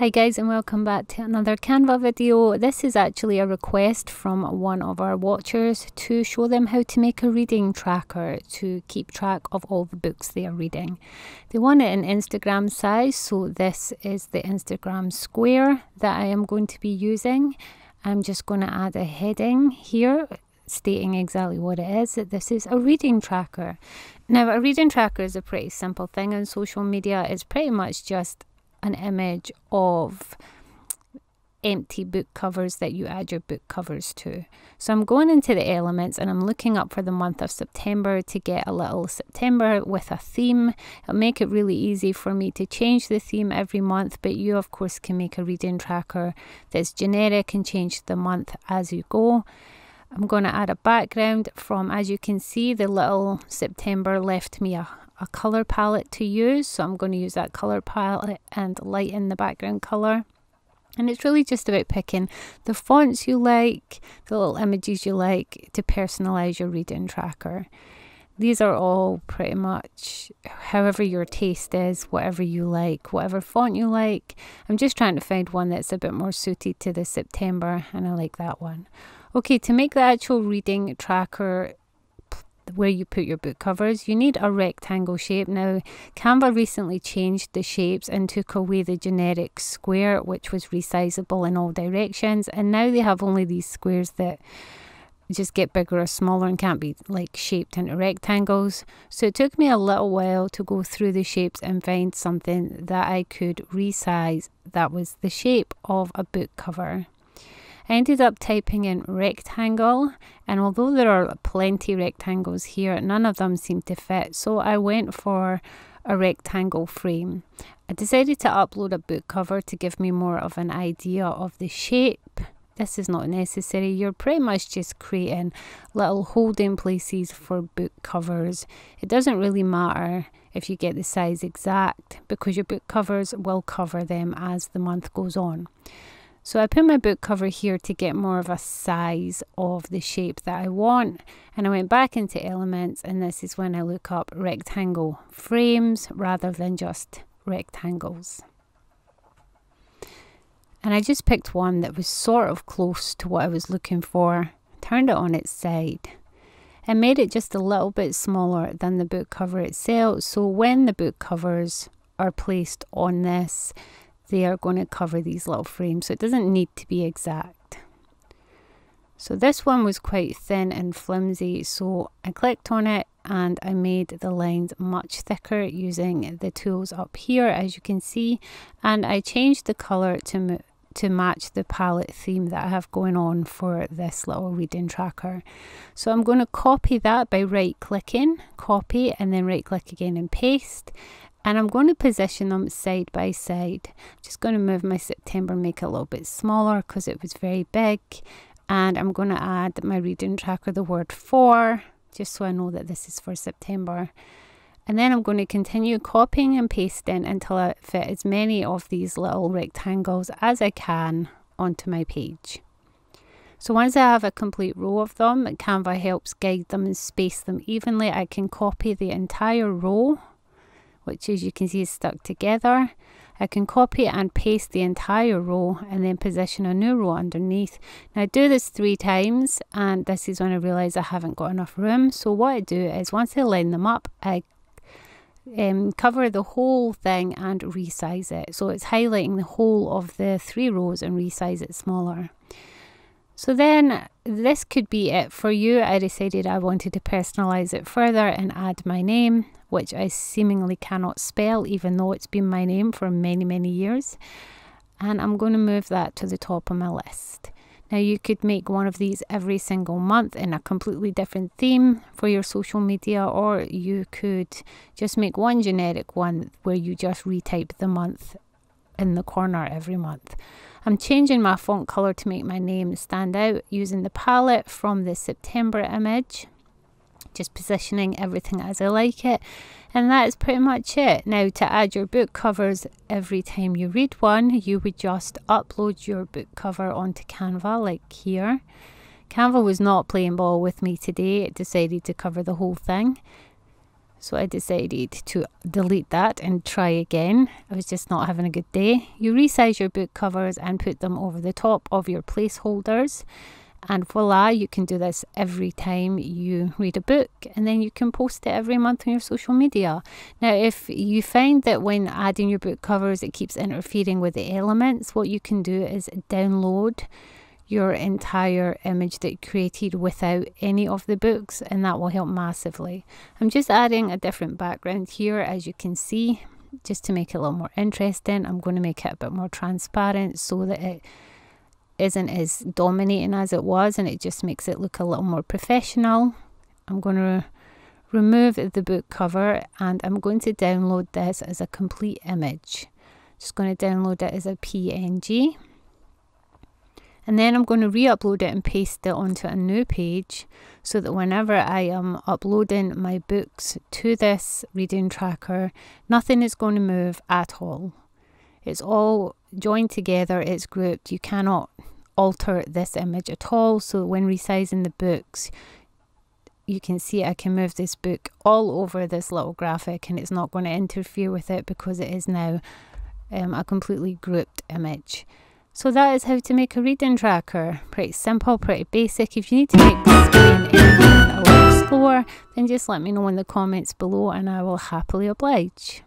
Hi guys, and welcome back to another Canva video. This is actually a request from one of our watchers to show them how to make a reading tracker to keep track of all the books they are reading. They want it in Instagram size, so this is the Instagram square that I am going to be using. I'm just going to add a heading here stating exactly what it is. This is a reading tracker. Now, a reading tracker is a pretty simple thing on social media. It's pretty much just an image of empty book covers that you add your book covers to. So I'm going into the elements and I'm looking up for the month of September to get a little September with a theme. It'll make it really easy for me to change the theme every month, but you of course can make a reading tracker that's generic and change the month as you go. I'm going to add a background from, as you can see, the little September left me a color palette to use, so I'm going to use that color palette and lighten the background color. And it's really just about picking the fonts you like, the little images you like, to personalize your reading tracker. These are all pretty much however your taste is, whatever you like, whatever font you like. I'm just trying to find one that's a bit more suited to the September, and I like that one. Okay, to make the actual reading tracker where you put your book covers, you need a rectangle shape. Now, Canva recently changed the shapes and took away the generic square, which was resizable in all directions, and now they have only these squares that just get bigger or smaller and can't be like shaped into rectangles. So it took me a little while to go through the shapes and find something that I could resize that was the shape of a book cover. I ended up typing in rectangle, and although there are plenty rectangles here, none of them seem to fit, so I went for a rectangle frame. I decided to upload a book cover to give me more of an idea of the shape. This is not necessary. You're pretty much just creating little holding places for book covers. It doesn't really matter if you get the size exact, because your book covers will cover them as the month goes on. So I put my book cover here to get more of a size of the shape that I want, and I went back into elements, and this is when I look up rectangle frames rather than just rectangles. And I just picked one that was sort of close to what I was looking for, turned it on its side, and made it just a little bit smaller than the book cover itself, so when the book covers are placed on this, they are going to cover these little frames, so it doesn't need to be exact. So this one was quite thin and flimsy, so I clicked on it and I made the lines much thicker using the tools up here, as you can see, and I changed the color to match the palette theme that I have going on for this little reading tracker. So I'm going to copy that by right clicking, copy, and then right click again and paste. And I'm going to position them side by side. I'm just going to move my September, make it a little bit smaller because it was very big. And I'm going to add my reading tracker the word for, just so I know that this is for September. And then I'm going to continue copying and pasting until I fit as many of these little rectangles as I can onto my page. So once I have a complete row of them, Canva helps guide them and space them evenly. I can copy the entire row, which, as you can see, is stuck together. I can copy and paste the entire row and then position a new row underneath. Now, I do this 3 times, and this is when I realise I haven't got enough room. So what I do is, once I line them up, I cover the whole thing and resize it. So it's highlighting the whole of the 3 rows and resize it smaller. So then this could be it for you. I decided I wanted to personalize it further and add my name, which I seemingly cannot spell, even though it's been my name for many, many years. And I'm going to move that to the top of my list. Now, you could make one of these every single month in a completely different theme for your social media, or you could just make one generic one where you just retype the month in the corner every month. I'm changing my font color to make my name stand out using the palette from the September image, just positioning everything as I like it, and that is pretty much it. Now, to add your book covers every time you read one, you would just upload your book cover onto Canva, like here. Canva was not playing ball with me today. It decided to cover the whole thing. So I decided to delete that and try again. I was just not having a good day. You resize your book covers and put them over the top of your placeholders. And voila, you can do this every time you read a book, and then you can post it every month on your social media. Now, if you find that when adding your book covers, it keeps interfering with the elements, what you can do is download your entire image that you created without any of the books, and that will help massively. I'm just adding a different background here, as you can see, just to make it a little more interesting. I'm going to make it a bit more transparent so that it isn't as dominating as it was, and it just makes it look a little more professional. I'm going to remove the book cover, and I'm going to download this as a complete image. Just going to download it as a PNG, and then I'm going to re-upload it and paste it onto a new page, so that whenever I am uploading my books to this reading tracker, nothing is going to move at all. It's all joined together, it's grouped. You cannot alter this image at all. So when resizing the books, you can see I can move this book all over this little graphic, and it's not going to interfere with it because it is now a completely grouped image. So that is how to make a reading tracker. Pretty simple, pretty basic. If you need to make this screen anything a little slower, then just let me know in the comments below and I will happily oblige.